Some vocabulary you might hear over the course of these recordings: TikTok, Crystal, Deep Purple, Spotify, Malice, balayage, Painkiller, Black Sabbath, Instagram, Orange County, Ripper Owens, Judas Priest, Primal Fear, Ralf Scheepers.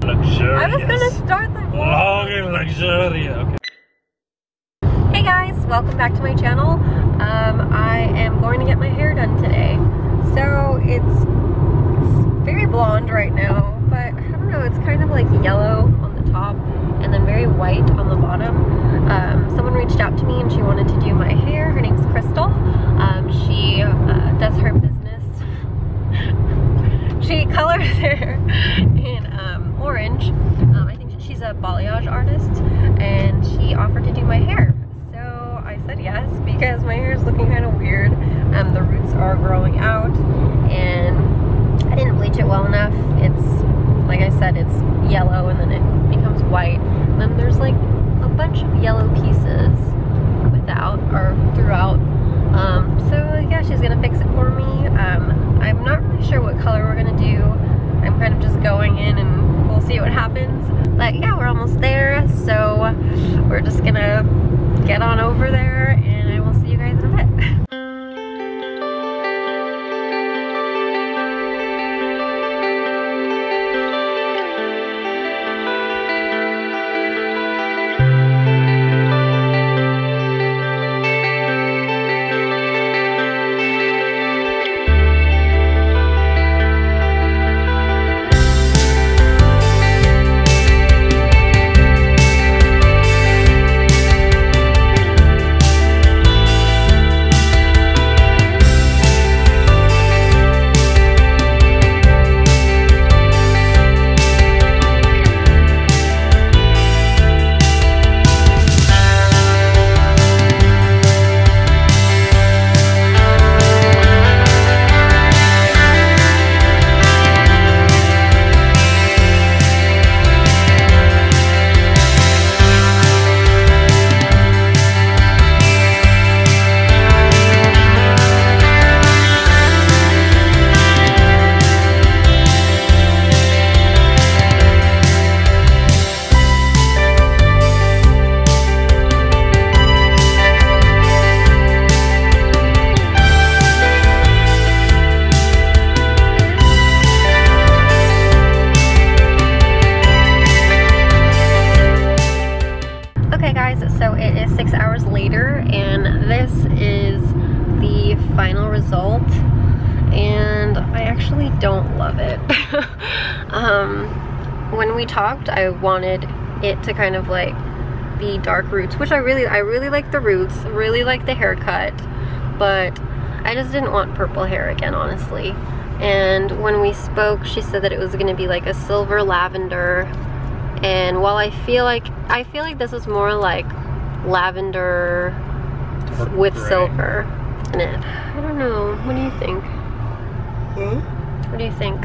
Luxurious. I was gonna start the long and luxurious. Okay. Hey guys, welcome back to my channel. I am going to get my hair done today. So it's very blonde right now, but I don't know, it's kind of like yellow on the top and then very white on the bottom. Someone reached out to me and she wanted to do my hair. Her name's Crystal. She does her business. She colors hair in orange. I think she's a balayage artist, and she offered to do my hair. So I said yes because my hair is looking kind of weird. The roots are growing out, and I didn't bleach it well enough. It's, like I said, it's yellow, and then it becomes white. And then there's like a bunch of yellow pieces without or throughout. So yeah, she's gonna fix it for me. I'm not really sure what color we're gonna do. I'm kind of just going in and we'll see what happens. But yeah, we're almost there, so we're just gonna get on over there and I will see you guys in a bit. So it is 6 hours later and this is the final result, and I actually don't love it. When we talked, I wanted it to kind of like be dark roots, which I really like the roots, really like the haircut, but I just didn't want purple hair again, honestly. And when we spoke, she said that it was gonna be like a silver lavender, and while I feel like this is more like lavender with silver in it. I don't know. What do you think? What do you think?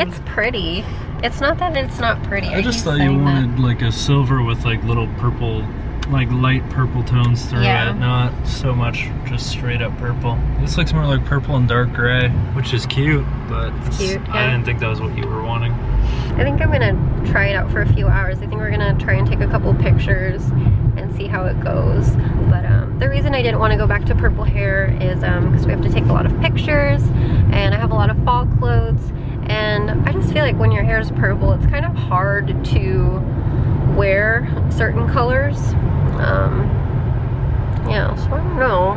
It's pretty. It's not that it's not pretty. I just thought you wanted like a silver with like little purple, like light purple tones through it. Not so much just straight up purple. This looks more like purple and dark gray, which is cute, but it's cute, yeah. I didn't think that was what you were wanting. I think I'm gonna try it out for a few hours. I think we're gonna try and take a couple pictures and see how it goes. But the reason I didn't want to go back to purple hair is because we have to take a lot of pictures, and I have a lot of fall clothes, and I just feel like when your hair is purple, it's kind of hard to wear certain colors. Yeah, so I don't know.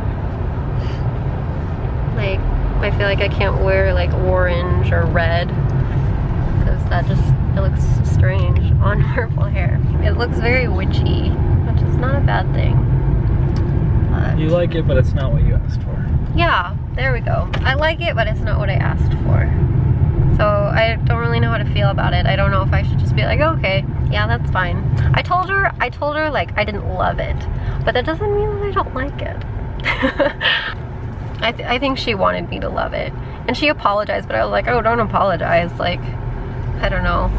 Like, I feel like I can't wear like orange or red because that just, it looks strange on purple hair. It looks very witchy. It's not a bad thing. But you like it, but it's not what you asked for. Yeah, there we go. I like it, but it's not what I asked for. So I don't really know how to feel about it. I don't know if I should just be like, oh, okay, yeah, that's fine. I told her like I didn't love it, but that doesn't mean that I don't like it. I think she wanted me to love it, and she apologized, but I was like, oh, don't apologize. Like, I don't know.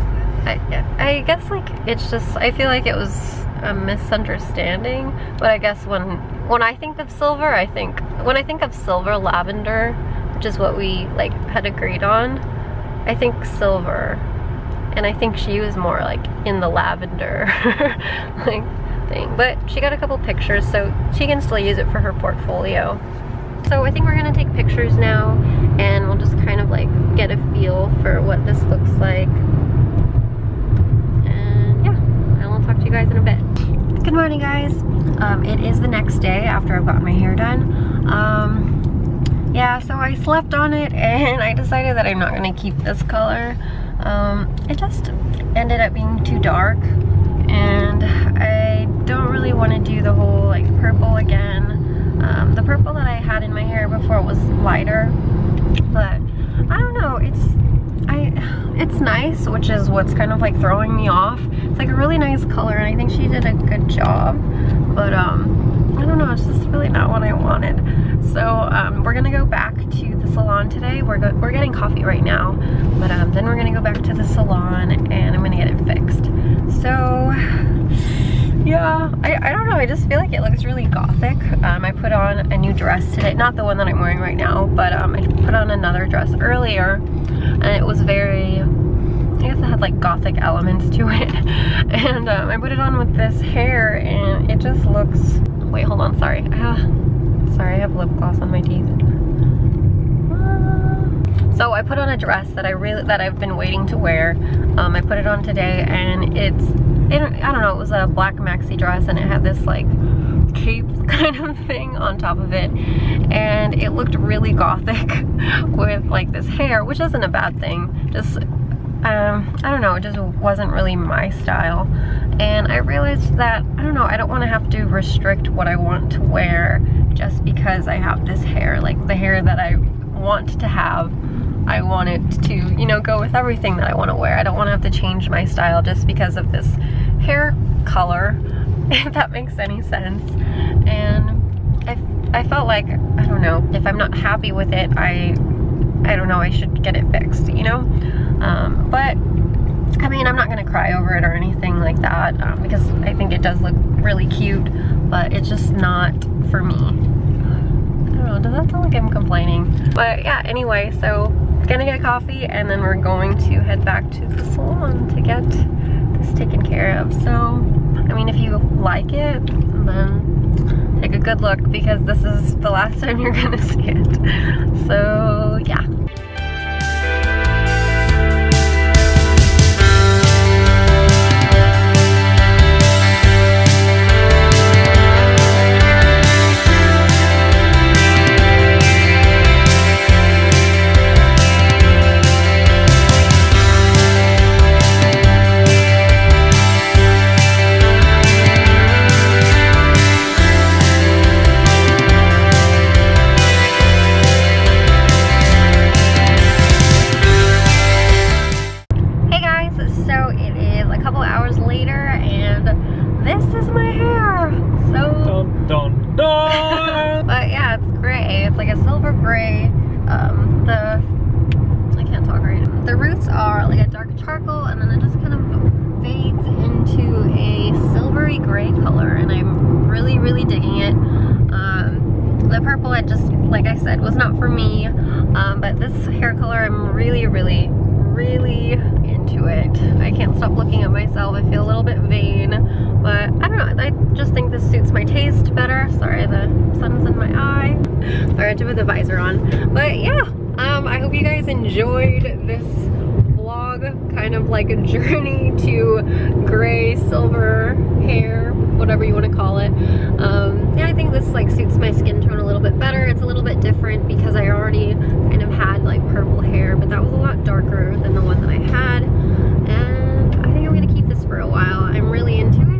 I guess like it's just, I feel like it was a misunderstanding, but I guess when I think of silver, when I think of silver lavender, which is what we like had agreed on, I think silver, and I think she was more like in the lavender like thing. But she got a couple pictures, so she can still use it for her portfolio. So I think we're gonna take pictures now, and we'll just kind of like get a feel for what this looks like. morning, guys. It is the next day after I've gotten my hair done. Yeah, so I slept on it and I decided that I'm not gonna keep this color. It just ended up being too dark and I don't really want to do the whole like purple again. The purple that I had in my hair before was lighter, but I don't know, it's nice, which is what's kind of like throwing me off. It's like a really nice color and I think she did a good job, but I don't know, it's just really not what I wanted. So we're gonna go back to the salon today. We're getting coffee right now, but then we're gonna go back to the salon and I'm gonna get it fixed. So yeah, I don't know, I just feel like it looks really gothic. I put on a new dress today, not the one that I'm wearing right now, but I put on another dress earlier and it was very, I guess it had like gothic elements to it. And I put it on with this hair and it just looks, wait, hold on, sorry. Sorry, I have lip gloss on my teeth. So I put on a dress that I've been waiting to wear. I put it on today and I don't know, it was a black maxi dress and it had this like cape kind of thing on top of it and it looked really gothic with like this hair, which isn't a bad thing. Just I don't know, it just wasn't really my style. And I realized that, I don't know, I don't want to have to restrict what I want to wear just because I have this hair. Like the hair that I want to have, I want it to, you know, go with everything that I want to wear. I don't want to have to change my style just because of this hair color, if that makes any sense. And I felt like, I don't know, if I'm not happy with it, I don't know, I should get it fixed, you know? But I mean, I'm not gonna cry over it or anything like that, because I think it does look really cute, but it's just not for me. I don't know, does that sound like I'm complaining? But yeah, anyway, so gonna get coffee and then we're going to head back to the salon to get this taken care of. So, I mean, if you like it, then take a good look because this is the last time you're gonna see it. So, yeah. With the visor on, but yeah, I hope you guys enjoyed this vlog, kind of like a journey to gray, silver hair, whatever you want to call it. Yeah, I think this like suits my skin tone a little bit better. It's a little bit different because I already kind of had like purple hair, but that was a lot darker than the one that I had, and I think I'm gonna keep this for a while. I'm really into it.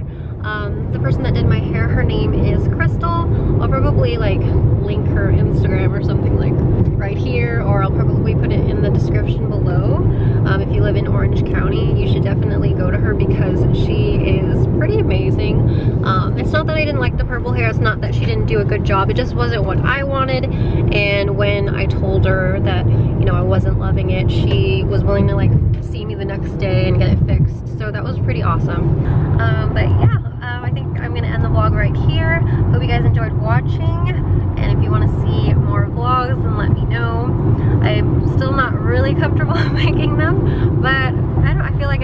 The person that did my hair, her name is Crystal. I'll probably like link her Instagram or something like right here, or I'll probably put it in the description below. If you live in Orange County, you should definitely go to her because she is pretty amazing. It's not that I didn't like the purple hair, it's not that she didn't do a good job, it just wasn't what I wanted. And when I told her that, you know, I wasn't loving it, she was willing to like see me the next day and get it fixed, so that was pretty awesome. But yeah, I think I'm gonna end the vlog right here. Hope you guys enjoyed watching. And if you want to see more vlogs, then let me know. I'm still not really comfortable making them, but I don't. I feel like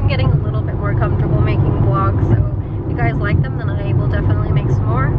I'm getting a little bit more comfortable making vlogs. So if you guys like them, then I will definitely make some more.